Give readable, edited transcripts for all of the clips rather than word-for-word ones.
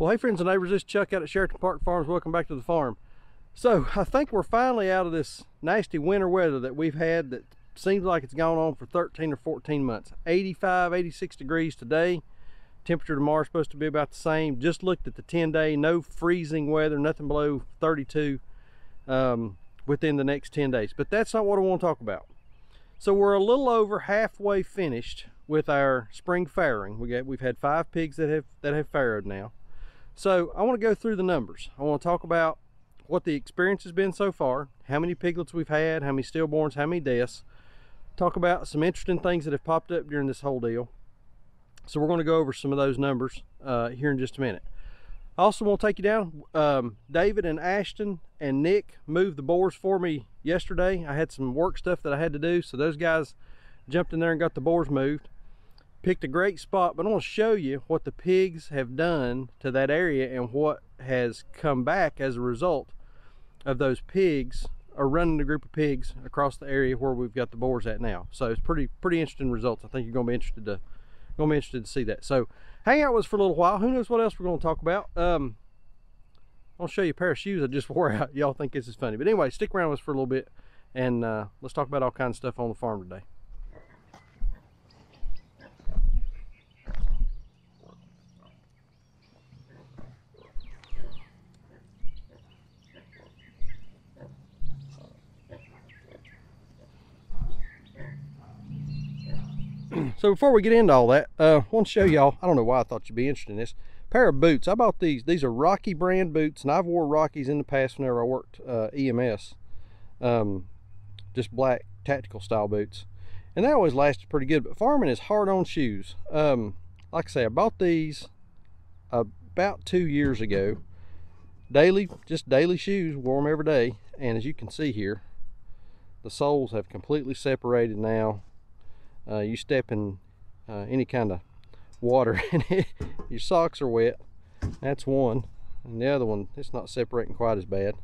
Well, hey friends and neighbors, this is Chuck out at Sheraton Park Farms. Welcome back to the farm. So I think we're finally out of this nasty winter weather that we've had that seems like it's gone on for 13 or 14 months. 85, 86 degrees today. Temperature tomorrow is supposed to be about the same. Just looked at the 10-day, no freezing weather, nothing below 32 within the next 10 days. But that's not what I want to talk about. So we're a little over halfway finished with our spring farrowing. We've had 5 pigs that have farrowed now. So I want to go through the numbers. I want to talk about what the experience has been so far, how many piglets we've had, how many stillborns, how many deaths. Talk about some interesting things that have popped up during this whole deal. So we're going to go over some of those numbers here in just a minute. I also want to take you down. David and Ashton and Nick moved the boars for me yesterday. I had some work stuff that I had to do, so those guys jumped in there and got the boars moved. Picked a great spot, but I want to show you what the pigs have done to that area and what has come back as a result of those pigs, or running a group of pigs across the area where we've got the boars at now. So it's pretty interesting results. I think you're going to be interested to see that. So hang out with us for a little while. Who knows what else we're going to talk about. I'll show you a pair of shoes I just wore out. Y'all think this is funny, but anyway, stick around with us for a little bit, and let's talk about all kinds of stuff on the farm today. So before we get into all that, I want to show y'all, I don't know why I thought you'd be interested in this, pair of boots. I bought these. These are Rocky brand boots, and I've wore Rockies in the past whenever I worked EMS. Just black tactical style boots. And they always lasted pretty good, but farming is hard on shoes. Like I say, I bought these about 2 years ago. Just daily shoes, wore them every day. And as you can see here, the soles have completely separated now. You step in any kind of water and your socks are wet. That's one, and the other one, it's not separating quite as bad,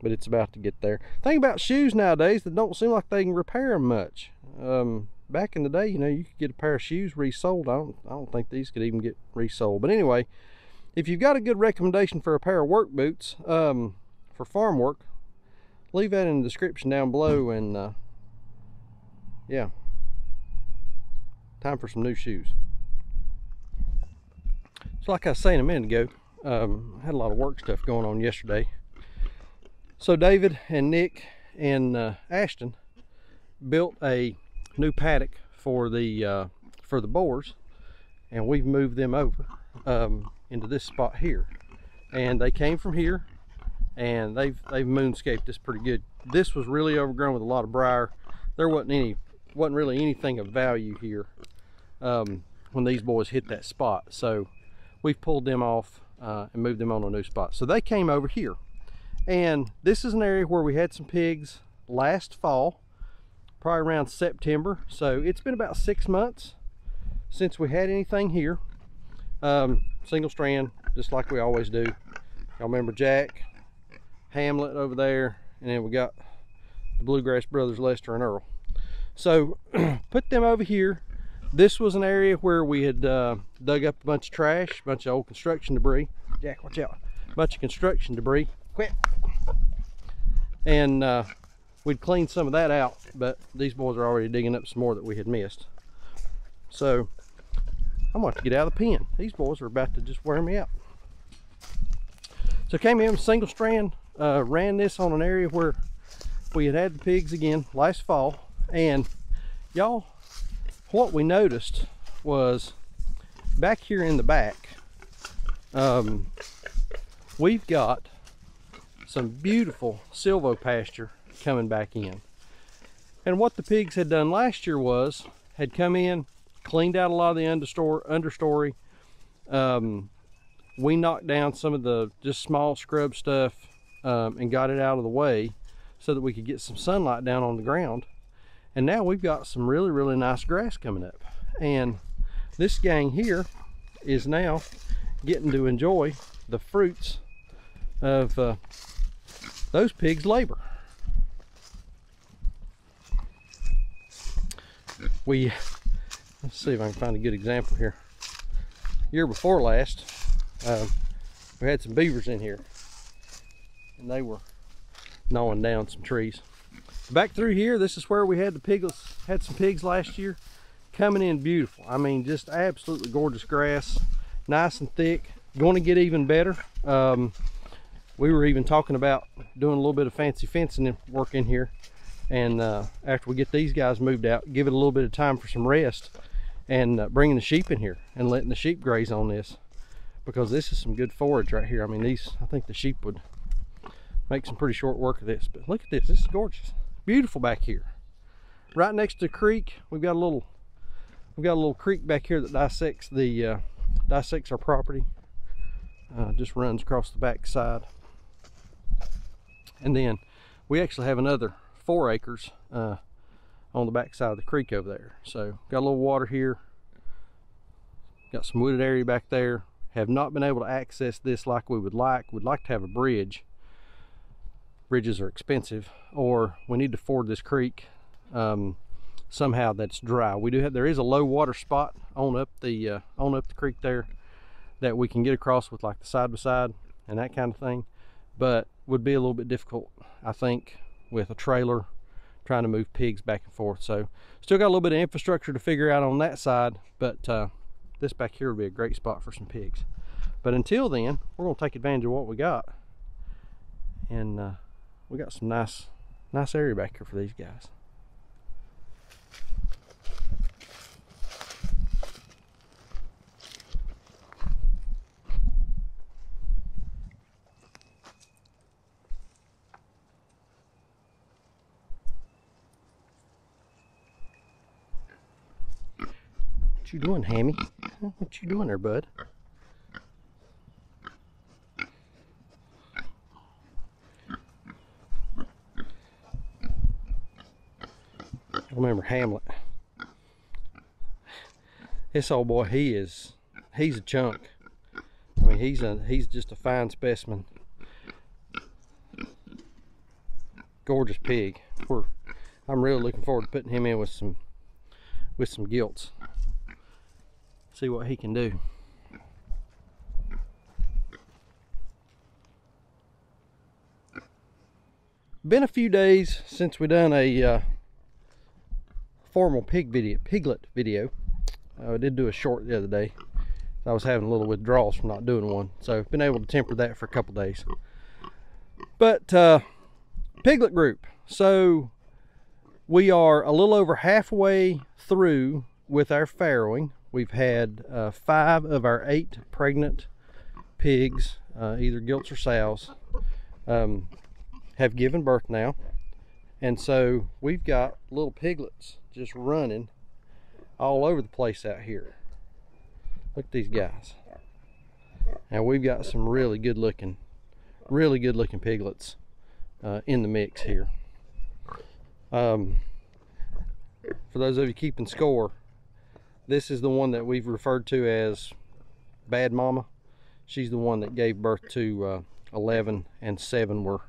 but it's about to get there. Thing about shoes nowadays, that don't seem like they can repair them much. Back in the day, you know, you could get a pair of shoes resold. I don't think these could even get resold. But anyway, if you've got a good recommendation for a pair of work boots for farm work, leave that in the description down below. And yeah, time for some new shoes. So like I was saying a minute ago, I had a lot of work stuff going on yesterday. So David and Nick and Ashton built a new paddock for the boars, and we've moved them over into this spot here. And they came from here, and they've moonscaped this pretty good. This was really overgrown with a lot of briar. There wasn't really anything of value here when these boys hit that spot, so we've pulled them off and moved them on a new spot. So they came over here, and this is an area where we had some pigs last fall, probably around September. So it's been about 6 months since we had anything here. Single strand, just like we always do. Y'all remember Jack, Hamlet over there, and then we got the Bluegrass Brothers, Lester and Earl. So put them over here. This was an area where we had dug up a bunch of trash, a bunch of old construction debris. Jack, watch out. A bunch of construction debris. Quit. And we'd cleaned some of that out, but these boys are already digging up some more that we had missed. So I'm going to have to get out of the pen. These boys are about to just wear me out. So came in single strand, ran this on an area where we had had the pigs again last fall. And y'all, what we noticed was back here in the back, we've got some beautiful silvopasture coming back in. And what the pigs had done last year was, had come in, cleaned out a lot of the understory. We knocked down some of the just small scrub stuff and got it out of the way so that we could get some sunlight down on the ground. And now we've got some really, really nice grass coming up. And this gang here is now getting to enjoy the fruits of those pigs' labor. Let's see if I can find a good example here. Year before last, we had some beavers in here and they were gnawing down some trees. Back through here, this is where we had the piglets, had some pigs last year. Coming in beautiful. I mean, just absolutely gorgeous grass, nice and thick. Going to get even better. We were even talking about doing a little bit of fancy fencing work in here, and after we get these guys moved out, give it a little bit of time for some rest, and bringing the sheep in here and letting the sheep graze on this, because this is some good forage right here. I mean, these, I think the sheep would make some pretty short work of this. But look at this, this is gorgeous, beautiful back here. Right next to the creek, we've got a little creek back here that dissects the dissects our property. Just runs across the back side, and then we actually have another 4 acres on the back side of the creek over there. So got a little water here, got some wooded area back there. Have not been able to access this like we would like. We'd like to have a bridge. Bridges are expensive, or we need to ford this creek somehow that's dry. We do have, there is a low water spot on up the creek there that we can get across with like the side by side and that kind of thing, but would be a little bit difficult, I think, with a trailer trying to move pigs back and forth. So still got a little bit of infrastructure to figure out on that side, but this back here would be a great spot for some pigs. But until then, we're gonna take advantage of what we got, and we got some nice area back here for these guys. What you doing, Hammy? What you doing there, bud? I remember Hamlet. This old boy, he's a chunk. I mean, he's just a fine specimen. Gorgeous pig. I'm really looking forward to putting him in with some gilts. See what he can do. Been a few days since we done a formal piglet video. I did do a short the other day. I was having a little withdrawals from not doing one, so I've been able to temper that for a couple days. But piglet group. So we are a little over halfway through with our farrowing. We've had 5 of our 8 pregnant pigs, either gilts or sows, have given birth now. And so we've got little piglets just running all over the place out here. Look at these guys. And we've got some really good looking piglets in the mix here. For those of you keeping score, this is the one that we've referred to as Bad Mama. She's the one that gave birth to 11, and 7 were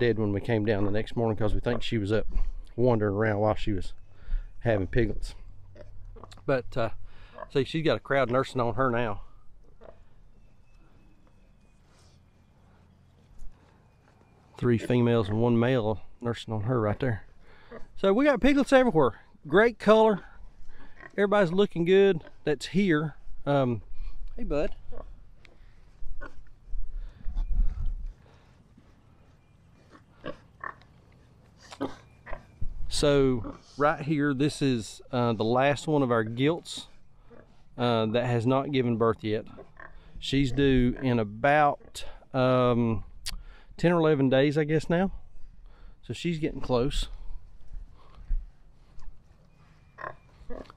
dead when we came down the next morning because we think she was up wandering around while she was having piglets. But see, she's got a crowd nursing on her now. Three females and one male nursing on her right there. So we got piglets everywhere. Great color. Everybody's looking good that's here. Hey, bud. So right here, this is the last one of our gilts that has not given birth yet. She's due in about 10 or 11 days, I guess, now. So she's getting close.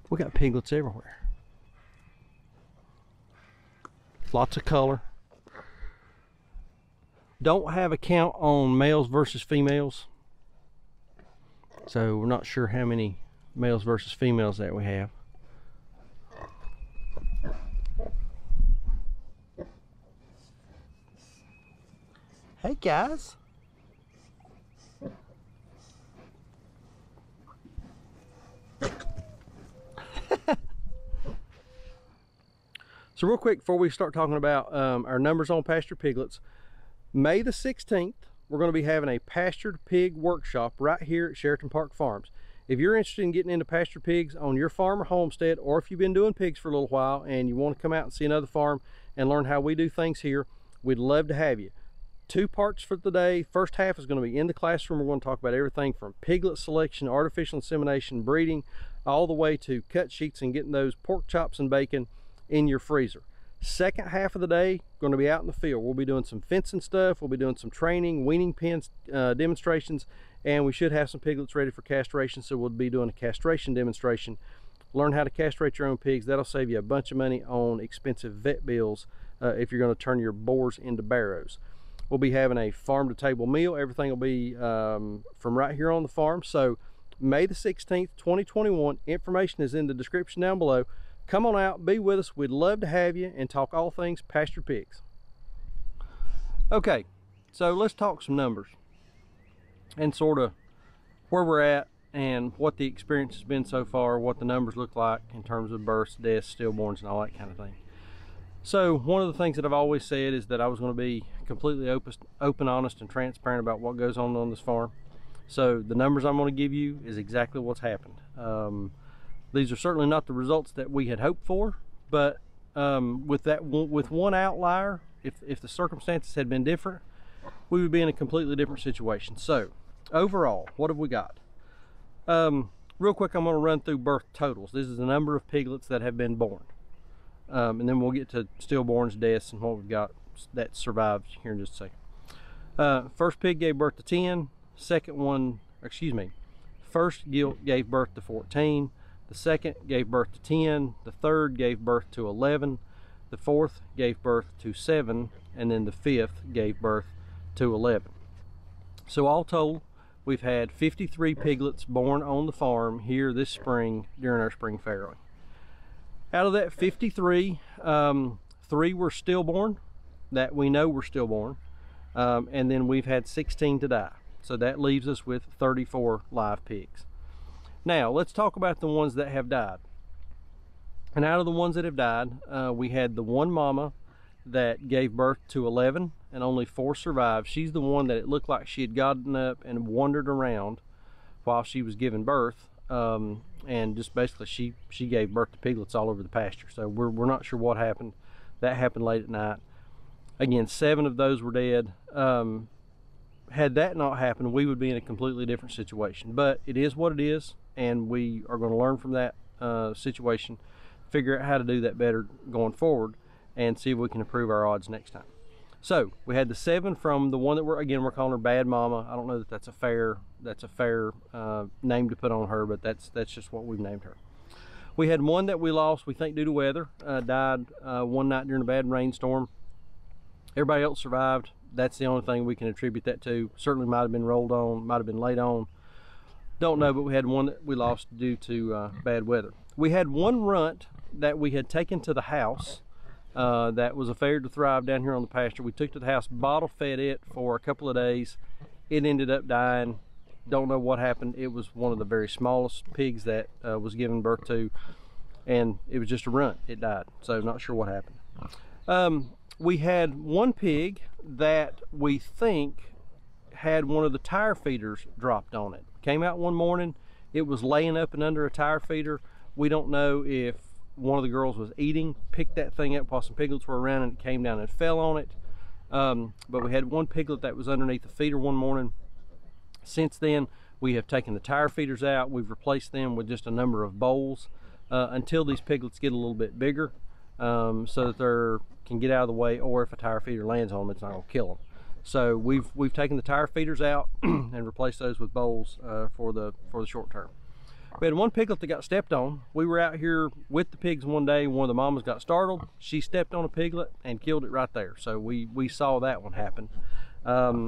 We got piglets everywhere. Lots of color. Don't have a count on males versus females. So we're not sure how many males versus females that we have. Hey guys. So real quick, before we start talking about our numbers on pastured piglets, May the 16th, we're going to be having a pastured pig workshop right here at Sheraton Park Farms. If you're interested in getting into pastured pigs on your farm or homestead, or if you've been doing pigs for a little while and you want to come out and see another farm and learn how we do things here, we'd love to have you. Two parts for the day. First half is going to be in the classroom. We're going to talk about everything from piglet selection, artificial insemination, breeding, all the way to cut sheets and getting those pork chops and bacon in your freezer. Second half of the day, going to be out in the field. We'll be doing some fencing stuff. We'll be doing some training, weaning pens demonstrations, and we should have some piglets ready for castration. So we'll be doing a castration demonstration. Learn how to castrate your own pigs. That'll save you a bunch of money on expensive vet bills if you're going to turn your boars into barrows. We'll be having a farm-to-table meal. Everything will be from right here on the farm. So May the 16th, 2021. Information is in the description down below. Come on out, be with us. We'd love to have you and talk all things pastured pigs. Okay, so let's talk some numbers and sort of where we're at and what the experience has been so far, what the numbers look like in terms of births, deaths, stillborns, and all that kind of thing. So one of the things that I've always said is that I was going to be completely open, honest, and transparent about what goes on this farm. So the numbers I'm going to give you is exactly what's happened. These are certainly not the results that we had hoped for, but with one outlier, if the circumstances had been different, we would be in a completely different situation. So overall, what have we got? Real quick, I'm going to run through birth totals. This is the number of piglets that have been born. And then we'll get to stillborns, deaths, and what we've got that survived here in just a second. First pig gave birth to 10. First gilt gave birth to 14. The second gave birth to 10. The third gave birth to 11. The fourth gave birth to 7. And then the fifth gave birth to 11. So all told, we've had 53 piglets born on the farm here this spring during our spring farrowing. Out of that 53, three were stillborn, that we know were stillborn, and then we've had 16 to die. So that leaves us with 34 live pigs. Now, let's talk about the ones that have died. And out of the ones that have died, we had the one mama that gave birth to 11 and only 4 survived. She's the one that it looked like she had gotten up and wandered around while she was giving birth. And just basically she gave birth to piglets all over the pasture. So we're not sure what happened. That happened late at night. Again, 7 of those were dead. Had that not happened, we would be in a completely different situation, but it is what it is. And we are going to learn from that situation, figure out how to do that better going forward and see if we can improve our odds next time. So we had the 7 from the one that we're calling her Bad Mama. I don't know that that's a fair name to put on her, but that's just what we've named her. We had one that we lost, we think due to weather, died one night during a bad rainstorm. Everybody else survived. That's the only thing we can attribute that to. Certainly might have been rolled on, might have been laid on. Don't know, but we had one that we lost due to bad weather. We had one runt that we had taken to the house. That was a fair to thrive down here on the pasture. We took to the house, bottle fed it for a couple of days. It ended up dying. Don't know what happened. It was one of the very smallest pigs that was given birth to, and it was just a runt. It died, so not sure what happened. We had one pig that we think had one of the tire feeders dropped on it. Came out one morning. It was laying up and under a tire feeder. We don't know if one of the girls was eating, picked that thing up while some piglets were around, and it came down and fell on it. But we had one piglet that was underneath the feeder one morning. Since then, we have taken the tire feeders out. We've replaced them with just a number of bowls until these piglets get a little bit bigger so that they can get out of the way, or if a tire feeder lands on them, it's not gonna kill them. So we've taken the tire feeders out and replaced those with bowls for the short term. We had one piglet that got stepped on. We were out here with the pigs one day. One of the mamas got startled. She stepped on a piglet and killed it right there. So we saw that one happen. And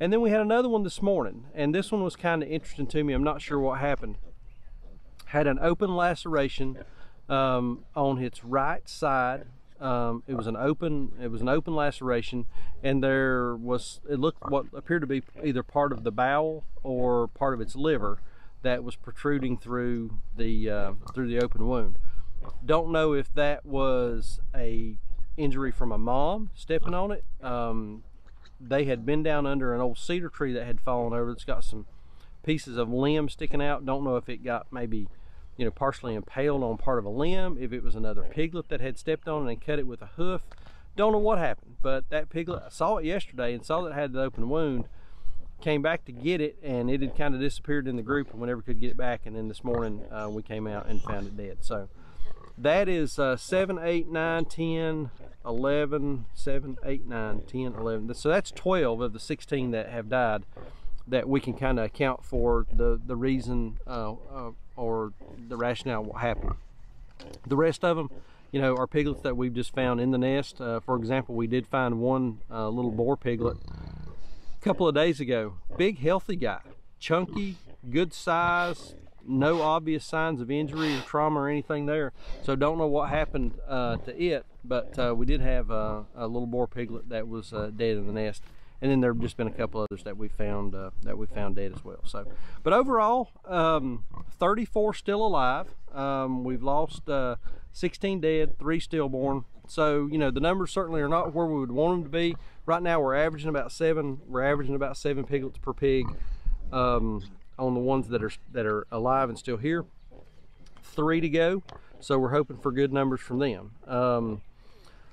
then we had another one this morning. And this one was kind of interesting to me. I'm not sure what happened. Had an open laceration on its right side. It was an open laceration, and there was, it looked what appeared to be either part of the bowel or part of its liver that was protruding through the open wound. Don't know if that was a injury from a mom stepping on it. They had been down under an old cedar tree that had fallen over. It's got some pieces of limb sticking out. Don't know if it got maybe, you know, partially impaled on part of a limb, if it was another piglet that had stepped on it and cut it with a hoof. Don't know what happened, but that piglet, I saw it yesterday and saw that it had an open wound, came back to get it, and it had kind of disappeared in the group and we never could get it back. And then this morning we came out and found it dead. So that is 7, 8, 9, 10, 11, 7, 8, 9, 10, 11. So that's 12 of the 16 that have died that we can kind of account for the reason or the rationale what happened. The rest of them, you know, are piglets that we've just found in the nest. For example, we did find one little boar piglet a couple of days ago. Big, healthy guy, chunky, good size, no obvious signs of injury or trauma or anything there. So don't know what happened to it, but we did have a little boar piglet that was dead in the nest. And then there've just been a couple others that we found dead as well. So, but overall, 34 still alive. We've lost 16 dead, 3 stillborn. So, you know, the numbers certainly are not where we would want them to be. Right now, we're averaging about 7. We're averaging about 7 piglets per pig on the ones that are alive and still here. 3 to go. So we're hoping for good numbers from them.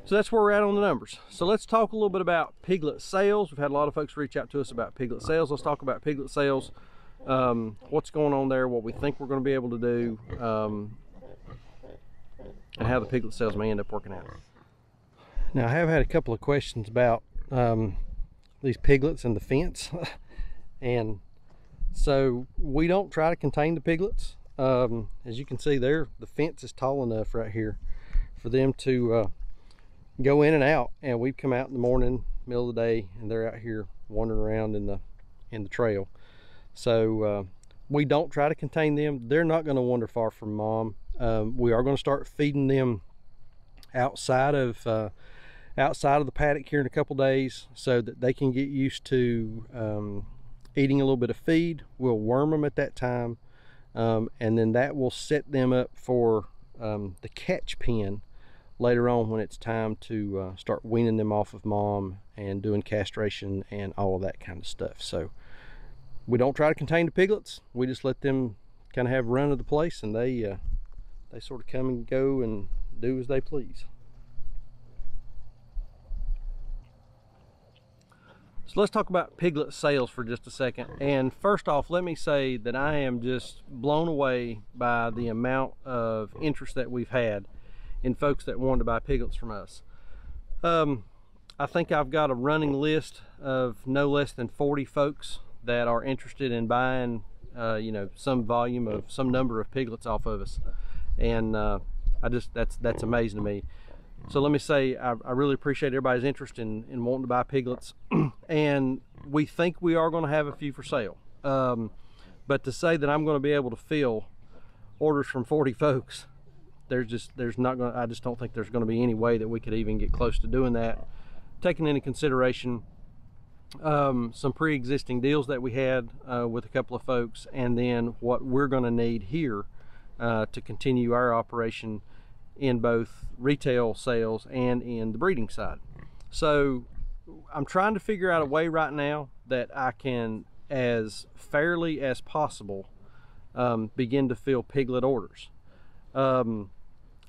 So that's where we're at on the numbers. So let's talk a little bit about piglet sales. We've had a lot of folks reach out to us about piglet sales. Let's talk about piglet sales, what's going on there, what we think we're going to be able to do, and how the piglet sales may end up working out. Now, I have had a couple of questions about these piglets and the fence. And so we don't try to contain the piglets. As you can see there, the fence is tall enough right here for them to go in and out, and we've come out in the morning, middle of the day, and they're out here wandering around in the trail. So we don't try to contain them. They're not going to wander far from mom. We are going to start feeding them outside of the paddock here in a couple days, so that they can get used to eating a little bit of feed. We'll worm them at that time, and then that will set them up for the catch pen later on when it's time to start weaning them off of mom and doing castration and all of that kind of stuff. So we don't try to contain the piglets. We just let them kind of have run of the place, and they sort of come and go and do as they please. So let's talk about piglet sales for just a second. And first off, let me say that I am just blown away by the amount of interest that we've had in folks that wanted to buy piglets from us. I think I've got a running list of no less than 40 folks that are interested in buying, you know, some number of piglets off of us. And that's amazing to me. So let me say, I really appreciate everybody's interest in wanting to buy piglets. And we think we are gonna have a few for sale. But to say that I'm gonna be able to fill orders from 40 folks, I just don't think there's going to be any way that we could even get close to doing that, taking into consideration some pre-existing deals that we had with a couple of folks, and then what we're going to need here to continue our operation in both retail sales and in the breeding side. So I'm trying to figure out a way right now that I can, as fairly as possible, begin to fill piglet orders.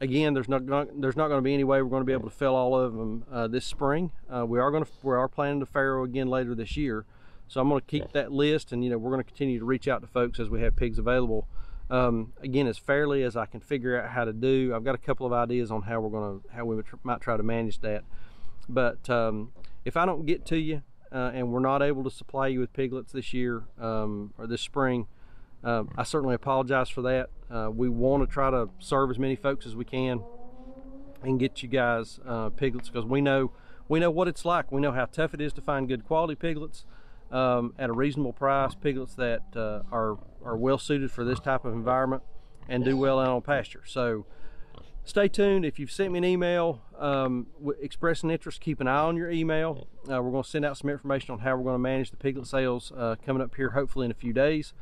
Again, there's not going to be any way we're going to be able to fill all of them this spring. We are planning to farrow again later this year, so I'm going to keep that list, and you know, we're going to continue to reach out to folks as we have pigs available. Again, as fairly as I can figure out how to do. I've got a couple of ideas on how we might try to manage that, but if I don't get to you and we're not able to supply you with piglets this year or this spring, I certainly apologize for that. We want to try to serve as many folks as we can and get you guys piglets, because we know what it's like. We know how tough it is to find good quality piglets at a reasonable price, piglets that are well suited for this type of environment and do well out on pasture. So stay tuned. If you've sent me an email expressing interest, keep an eye on your email. We're going to send out some information on how we're going to manage the piglet sales coming up here, hopefully in a few days.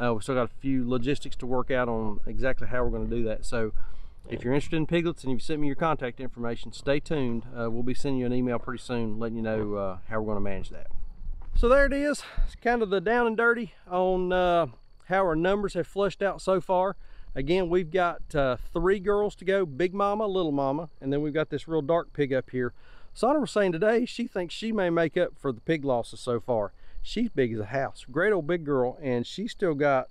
We've still got a few logistics to work out on exactly how we're going to do that. So If you're interested in piglets and you've sent me your contact information, stay tuned. We'll be sending you an email pretty soon letting you know how we're going to manage that. So there it is. It's kind of the down and dirty on how our numbers have flushed out so far. Again, we've got 3 girls to go, Big Mama, Little Mama, and then we've got this real dark pig up here. Sonora was saying today she thinks she may make up for the pig losses so far. She's big as a house, great old big girl, and she's got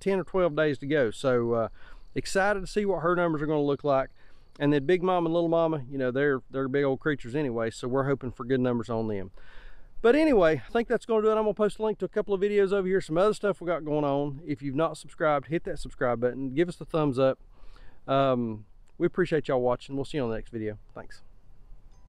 10 or 12 days to go. So excited to see what her numbers are going to look like. And then Big Mama and Little Mama, you know, they're big old creatures anyway, so we're hoping for good numbers on them. But anyway, I think that's going to do it. I'm going to post a link to a couple of videos over here, some other stuff we got going on. If you've not subscribed, hit that subscribe button. Give us the thumbs up. We appreciate y'all watching. We'll see you on the next video. Thanks.